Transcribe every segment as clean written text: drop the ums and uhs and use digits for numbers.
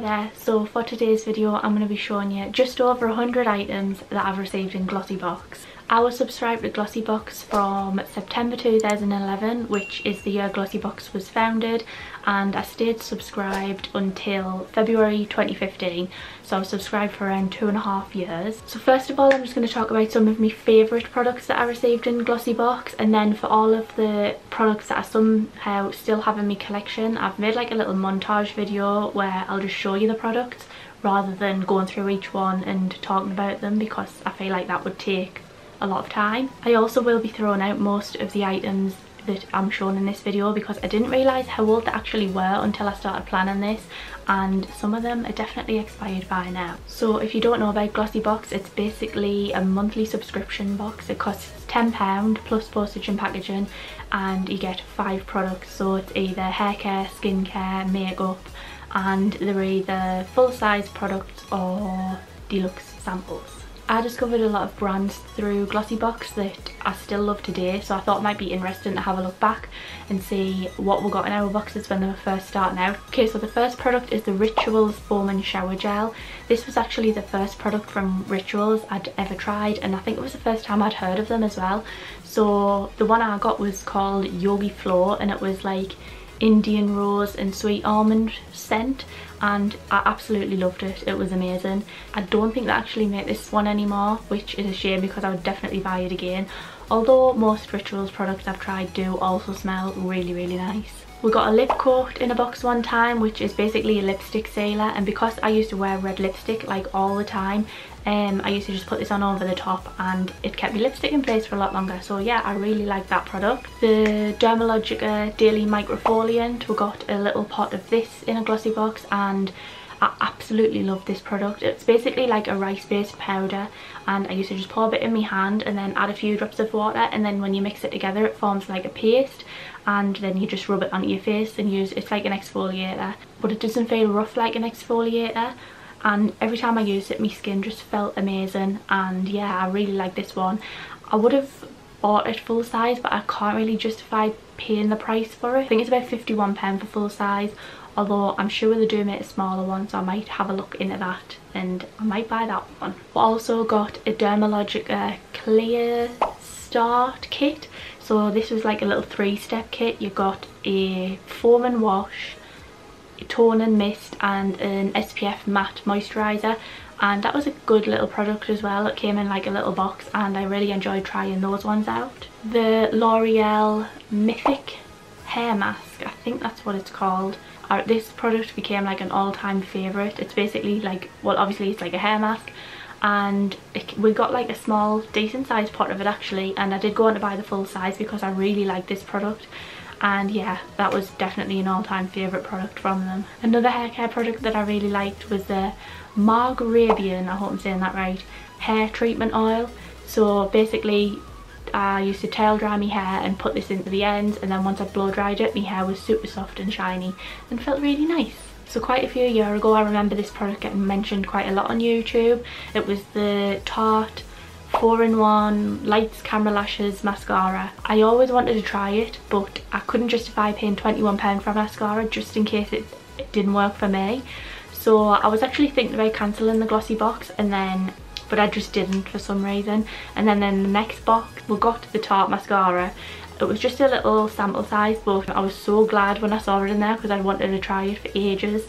Hi there, so for today's video I'm going to be showing you just over 100 items that I've received in Glossybox. I was subscribed to Glossybox from September 2011, which is the year Glossybox was founded, and I stayed subscribed until February 2015, so I was subscribed for around 2.5 years. So first of all, I'm just going to talk about some of my favourite products that I received in Glossybox, and then for all of the products that I somehow still have in my collection, I've made like a little montage video where I'll just show you the products rather than going through each one and talking about them, because I feel like that would take a lot of time. I also will be throwing out most of the items that I'm showing in this video because I didn't realise how old they actually were until I started planning this, and some of them are definitely expired by now. So if you don't know about Glossybox, it's basically a monthly subscription box. It costs £10 plus postage and packaging, and you get 5 products, so it's either hair care, skincare, makeup, and they're either full size products or deluxe samples. I discovered a lot of brands through Glossybox that I still love today, so I thought it might be interesting to have a look back and see what we got in our boxes when they were first starting out. Okay, so the first product is the Rituals Foam and Shower Gel. This was actually the first product from Rituals I'd ever tried, and I think it was the first time I'd heard of them as well. So the one I got was called Yogi Flow, and it was like Indian rose and sweet almond scent, and I absolutely loved it. It was amazing. I don't think they actually make this one anymore, which is a shame because I would definitely buy it again, although most Rituals products I've tried do also smell really, really nice. We got a Lipcote in a box one time, which is basically a lipstick sealer, and because I used to wear red lipstick like all the time, I used to just put this on over the top and it kept my lipstick in place for a lot longer. So yeah, I really like that product. The Dermalogica Daily Microfoliant, we got a little pot of this in a Glossybox, and I absolutely love this product. It's basically like a rice-based powder, and I used to just pour a bit in my hand and then add a few drops of water, and then when you mix it together it forms like a paste, and then you just rub it onto your face and use. It's like an exfoliator, but it doesn't feel rough like an exfoliator, and every time I used it my skin just felt amazing. And yeah, I really like this one. I would have bought it full size, but I can't really justify paying the price for it. I think it's about £51 for full size, although I'm sure they do make a smaller one, so I might have a look into that and I might buy that one. We also got a Dermalogica Clear Start Kit. So this was like a little 3-step kit. You got a foam and wash, a tone and mist, and an SPF matte moisturiser, and that was a good little product as well. It came in like a little box, and I really enjoyed trying those ones out. The L'Oreal Mythic Hair Mask, I think that's what it's called. This product became like an all-time favourite. It's basically like, well, obviously it's like a hair mask, and we got like a small decent sized pot of it actually, and I did go on to buy the full size because I really like this product, and yeah, that was definitely an all-time favourite product from them. Another hair care product that I really liked was the Maghrabian, I hope I'm saying that right, hair treatment oil. So basically I used to tail dry my hair and put this into the ends, and then once I blow dried it my hair was super soft and shiny and felt really nice. So quite a few years ago I remember this product getting mentioned quite a lot on YouTube. It was the Tarte 4-in-1 Lights Camera Lashes Mascara. I always wanted to try it, but I couldn't justify paying £21 for a mascara just in case it didn't work for me. So I was actually thinking about cancelling the Glossybox, and then but I just didn't for some reason. And then in the next box we got the Tarte mascara. It was just a little sample size, but I was so glad when I saw it in there because I wanted to try it for ages,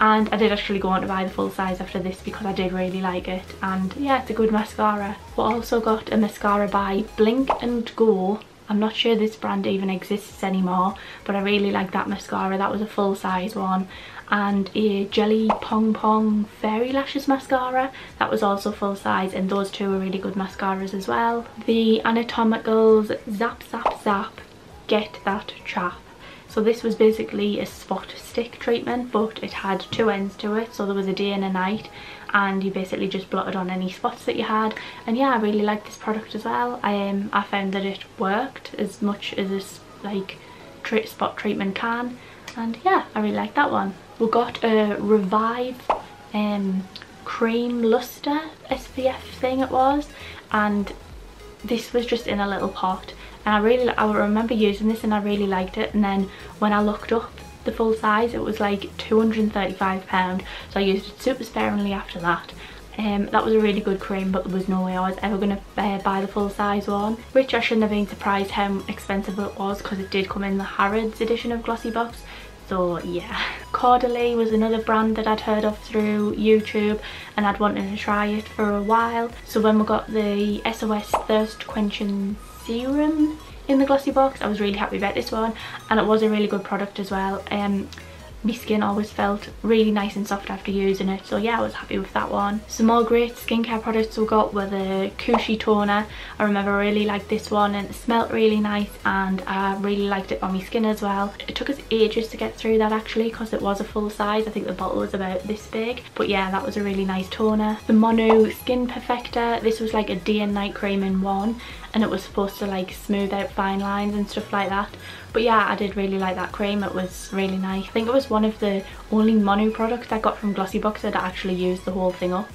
and I did actually go on to buy the full size after this because I did really like it, and yeah, it's a good mascara. We also got a mascara by Blink and Go. I'm not sure this brand even exists anymore, but I really like that mascara. That was a full size one. And a Jelly Pong Pong Fairy Lashes mascara, that was also full size, and those two were really good mascaras as well. The Anatomicals Zap Zap Zap Get That Chap. So this was basically a spot stick treatment, but it had 2 ends to it, so there was a day and a night, and you basically just blotted on any spots that you had. And yeah, I really liked this product as well. I found that it worked as much as this like spot treatment can, and yeah, I really like that one. We got a ReVive cream luster SPF thing it was, and this was just in a little pot, and I remember using this and I really liked it, and then when I looked up the full size. It was like £235, so I used it super sparingly after that. That was a really good cream, but there was no way I was ever going to buy the full size one, which I shouldn't have been surprised how expensive it was, because it did come in the Harrods edition of Glossybox. So yeah. Caudalie was another brand that I'd heard of through YouTube and I'd wanted to try it for a while. So when we got the SOS Thirst Quenching Serum in the Glossybox, I was really happy about this one, and it was a really good product as well. My skin always felt really nice and soft after using it, so yeah, I was happy with that one. Some more great skincare products we got were the Kueshi toner. I remember I really liked this one and it smelled really nice, and I really liked it on my skin as well. It took us ages to get through that actually, because it was a full size. I think the bottle was about this big, but yeah, that was a really nice toner. The MONU Skin Perfector, this was like a day and night cream in one, and it was supposed to like smooth out fine lines and stuff like that. But yeah, I did really like that cream, it was really nice. I think it was one of the only MONU products I got from Glossybox that I actually used the whole thing up,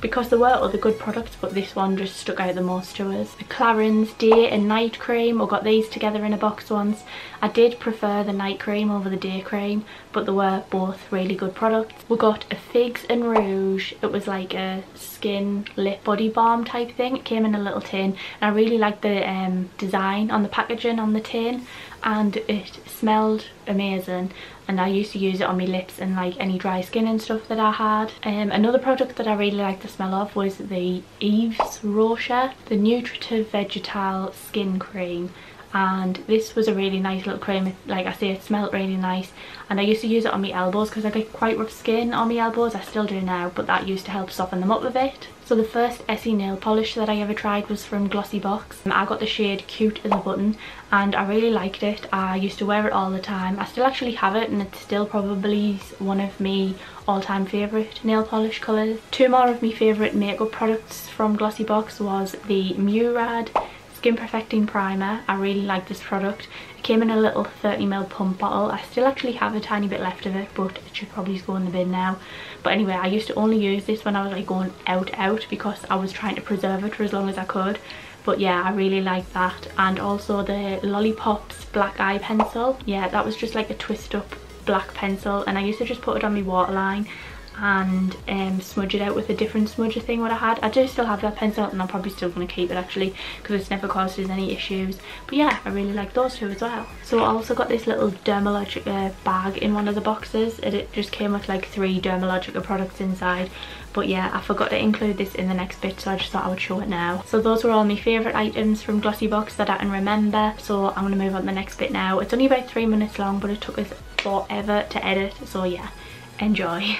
because there were other good products, but this one just stuck out the most to us. The Clarins Day and Night Cream, we got these together in a box once. I did prefer the night cream over the day cream, but they were both really good products. We got a Figs and Rouge. It was like a skin, lip, body balm type thing. It came in a little tin, and I really liked the design on the packaging on the tin, and it smelled amazing, and I used to use it on my lips and like any dry skin and stuff that I had. Another product that I really liked the smell of was the Yves Rocher, the Nutritive Vegetal Skin Cream, and this was a really nice little cream. Like I say, it smelled really nice, and I used to use it on my elbows because I get quite rough skin on my elbows. I still do now, but that used to help soften them up a bit. So the first Essie nail polish that I ever tried was from Glossybox. I got the shade Cute as a Button, and I really liked it. I used to wear it all the time. I still actually have it, and it's still probably one of my all-time favourite nail polish colours. Two more of my favourite makeup products from Glossybox was the Murad Skin Perfecting Primer. I really like this product. It came in a little 30ml pump bottle. I still actually have a tiny bit left of it, but it should probably go in the bin now. But anyway, I used to only use this when I was like going out because I was trying to preserve it for as long as I could. But yeah, I really like that. And also the Lollipops Black Eye Pencil. Yeah, that was just like a twist up black pencil, and I used to just put it on my waterline and smudge it out with a different smudger thing what I had. I do still have that pencil, and I'm probably still going to keep it actually because it's never caused us any issues. But yeah, I really like those two as well. So I also got this little Dermalogica bag in one of the boxes, and it just came with like 3 Dermalogica products inside. But yeah, I forgot to include this in the next bit, so I just thought I would show it now. So those were all my favourite items from Glossybox that I can remember, so I'm going to move on to the next bit now. It's only about 3 minutes long, but it took us forever to edit, so yeah, enjoy.